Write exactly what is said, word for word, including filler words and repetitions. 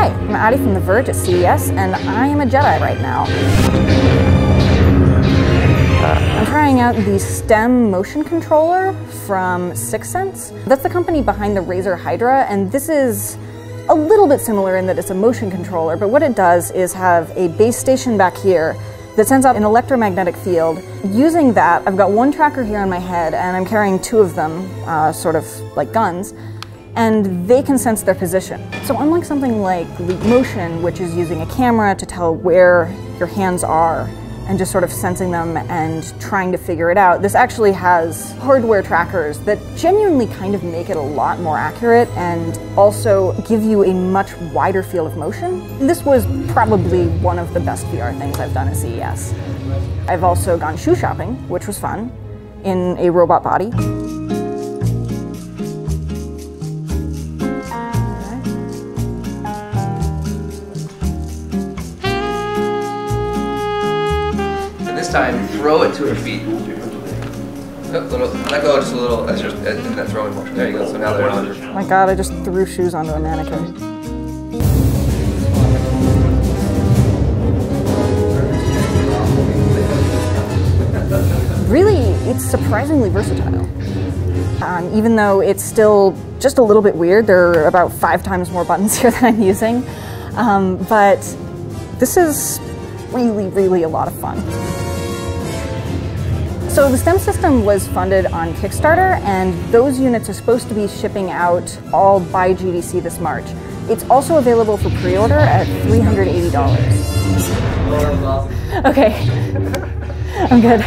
Hi, I'm Addie from The Verge at C E S, and I am a Jedi right now. I'm trying out the STEM motion controller from Sixense. That's the company behind the Razer Hydra, and this is a little bit similar in that it's a motion controller, but what it does is have a base station back here that sends out an electromagnetic field. Using that, I've got one tracker here on my head, and I'm carrying two of them, uh, sort of like guns, and they can sense their position. So unlike something like Leap Motion, which is using a camera to tell where your hands are and just sort of sensing them and trying to figure it out, this actually has hardware trackers that genuinely kind of make it a lot more accurate and also give you a much wider field of motion. This was probably one of the best V R things I've done at C E S. I've also gone shoe shopping, which was fun, in a robot body. Time, throw it to her feet. Oh, little, let go just a little, that's just and that throwing motion. There you go, so now they're on her. My god, I just threw shoes onto a mannequin. Really, it's surprisingly versatile. Um, even though it's still just a little bit weird, there are about five times more buttons here than I'm using. Um, but this is really, really a lot of fun. So the STEM system was funded on Kickstarter, and those units are supposed to be shipping out all by G D C this March. It's also available for pre-order at three hundred eighty dollars. Okay, I'm good.